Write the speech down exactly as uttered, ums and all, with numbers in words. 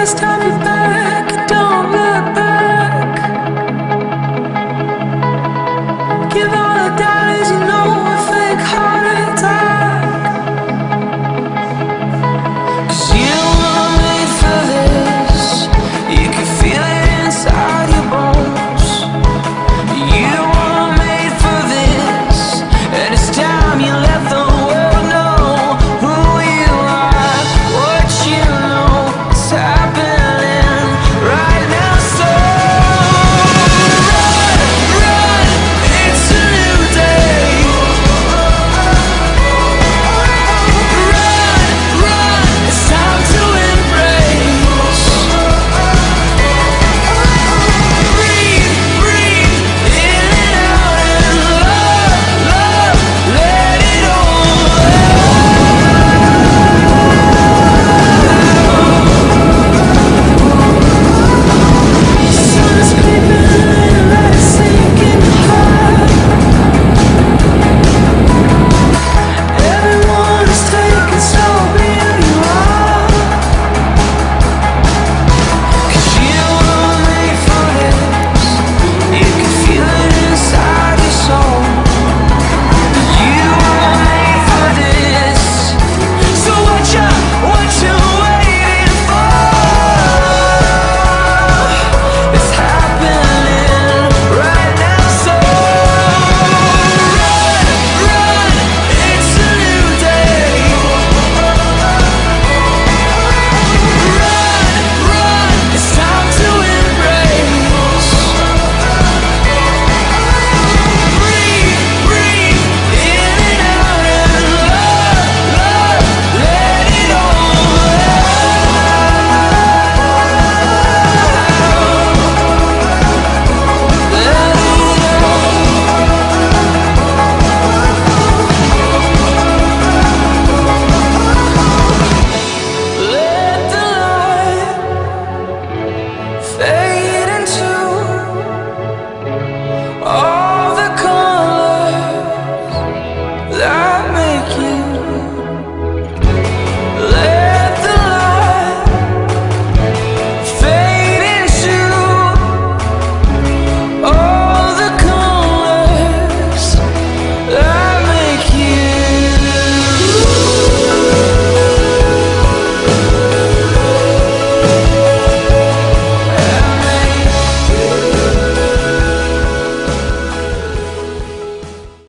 just tell me back.